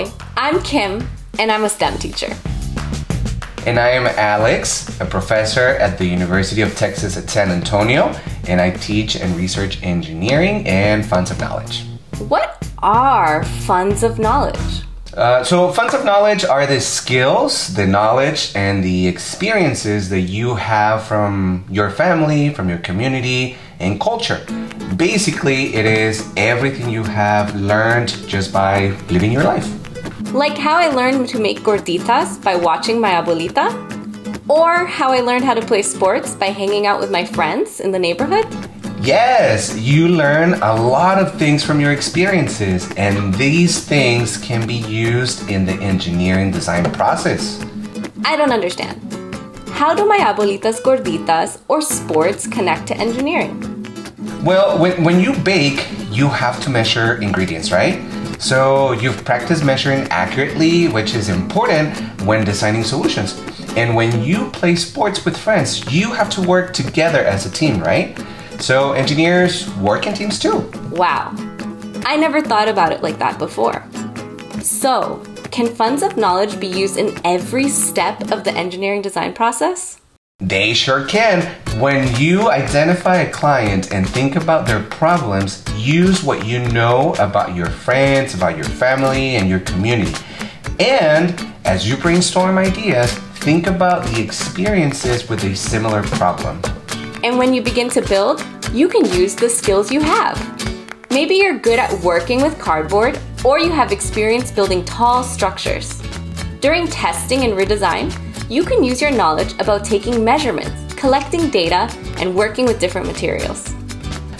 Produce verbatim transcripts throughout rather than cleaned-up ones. Hi, I'm Kim, and I'm a STEM teacher. And I am Alex, a professor at the University of Texas at San Antonio, and I teach and research engineering and funds of knowledge. What are funds of knowledge? Uh, so funds of knowledge are the skills, the knowledge, and the experiences that you have from your family, from your community, and culture. Basically, it is everything you have learned just by living your life. Like how I learned to make gorditas by watching my abuelita, or how I learned how to play sports by hanging out with my friends in the neighborhood. Yes, you learn a lot of things from your experiences, and these things can be used in the engineering design process. I don't understand. How do my abuelita's gorditas or sports connect to engineering? Well, when, when you bake, you have to measure ingredients, right? So you've practiced measuring accurately, which is important when designing solutions. And when you play sports with friends, you have to work together as a team, right? So engineers work in teams too. Wow, I never thought about it like that before. So, can funds of knowledge be used in every step of the engineering design process? They sure can. When you identify a client and think about their problems, use what you know about your friends, about your family, and your community. And as you brainstorm ideas, think about the experiences with a similar problem. And when you begin to build, you can use the skills you have. Maybe you're good at working with cardboard, or you have experience building tall structures. During testing and redesign, you can use your knowledge about taking measurements, collecting data, and working with different materials.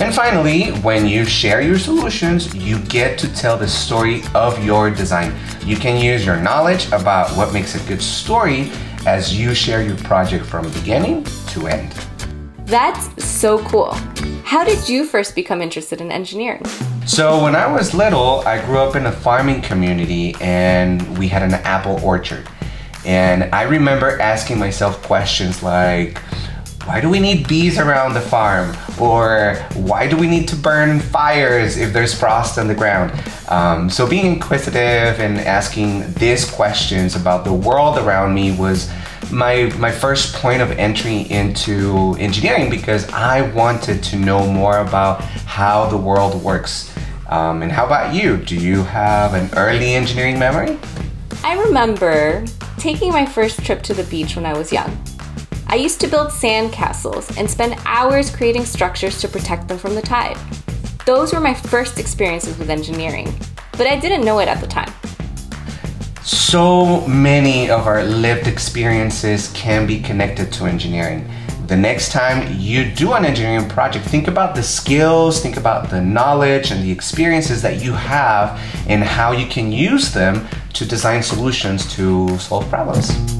And finally, when you share your solutions, you get to tell the story of your design. You can use your knowledge about what makes a good story as you share your project from beginning to end. That's so cool. How did you first become interested in engineering? So when I was little, I grew up in a farming community and we had an apple orchard. And I remember asking myself questions like, why do we need bees around the farm? Or why do we need to burn fires if there's frost on the ground? Um, so being inquisitive and asking these questions about the world around me was My, my first point of entry into engineering, because I wanted to know more about how the world works. Um, and how about you? Do you have an early engineering memory? I remember taking my first trip to the beach when I was young. I used to build sandcastles and spend hours creating structures to protect them from the tide. Those were my first experiences with engineering, but I didn't know it at the time. So many of our lived experiences can be connected to engineering. The next time you do an engineering project, think about the skills, think about the knowledge and the experiences that you have and how you can use them to design solutions to solve problems.